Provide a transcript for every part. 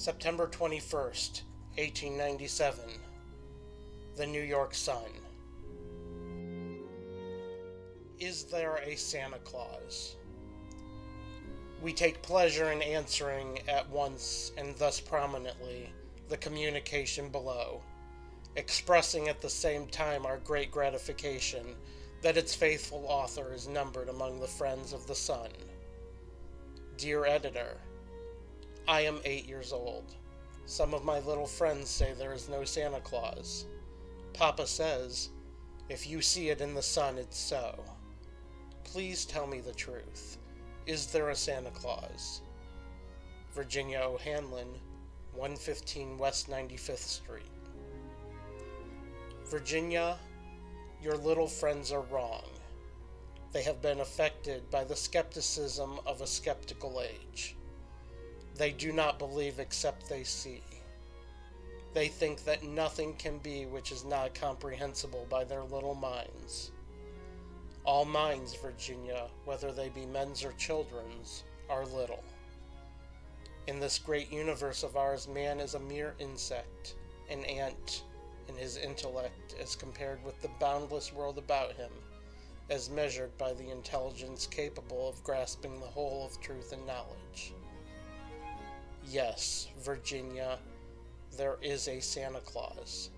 September 21st, 1897. The New York Sun. Is there a Santa Claus? We take pleasure in answering at once and thus prominently the communication below, expressing at the same time our great gratification that its faithful author is numbered among the friends of the Sun. Dear Editor, I am 8 years old. Some of my little friends say there is no Santa Claus. Papa says, if you see it in the sun, it's so. Please tell me the truth. Is there a Santa Claus? Virginia O'Hanlon, 115 West 95th Street. Virginia, your little friends are wrong. They have been affected by the skepticism of a skeptical age. They do not believe except they see. They think that nothing can be which is not comprehensible by their little minds. All minds, Virginia, whether they be men's or children's, are little. In this great universe of ours, man is a mere insect, an ant, in his intellect as compared with the boundless world about him, as measured by the intelligence capable of grasping the whole of truth and knowledge. Yes, Virginia, there is a Santa Claus.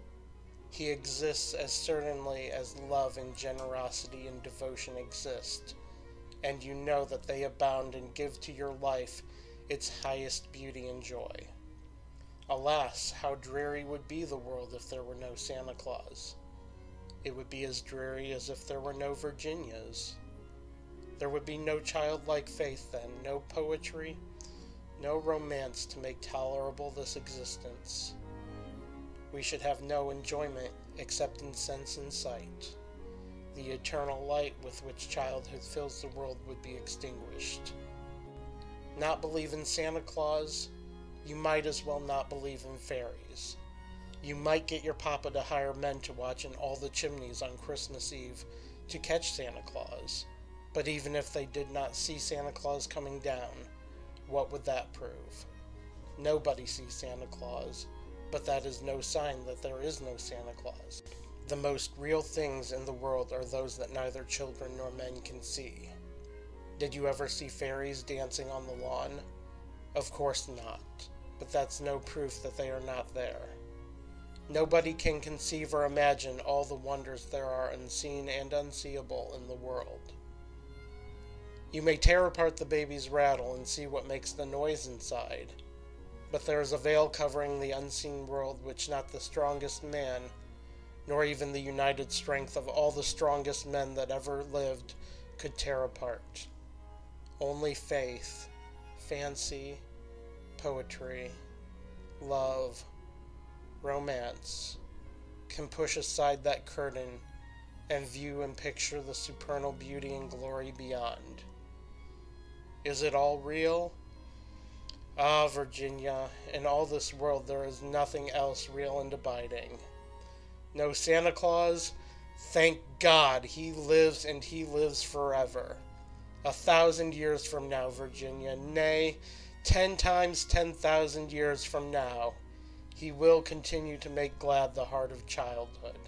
He exists as certainly as love and generosity and devotion exist, and you know that they abound and give to your life its highest beauty and joy. Alas, how dreary would be the world if there were no Santa Claus. It would be as dreary as if there were no Virginias. There would be no childlike faith then, no poetry, no romance to make tolerable this existence. We should have no enjoyment except in sense and sight. The eternal light with which childhood fills the world would be extinguished. Not believe in Santa Claus, you might as well not believe in fairies. You might get your papa to hire men to watch in all the chimneys on Christmas Eve to catch Santa Claus. But even if they did not see Santa Claus coming down, what would that prove? Nobody sees Santa Claus, but that is no sign that there is no Santa Claus. The most real things in the world are those that neither children nor men can see. Did you ever see fairies dancing on the lawn? Of course not, but that's no proof that they are not there. Nobody can conceive or imagine all the wonders there are unseen and unseeable in the world. You may tear apart the baby's rattle and see what makes the noise inside, but there is a veil covering the unseen world which not the strongest man, nor even the united strength of all the strongest men that ever lived, could tear apart. Only faith, fancy, poetry, love, romance can push aside that curtain and view and picture the supernal beauty and glory beyond. Is it all real? Ah, Virginia, in all this world there is nothing else real and abiding. No Santa Claus? Thank God, he lives and he lives forever. 1,000 years from now, Virginia, nay, 10 times 10,000 years from now, he will continue to make glad the heart of childhood.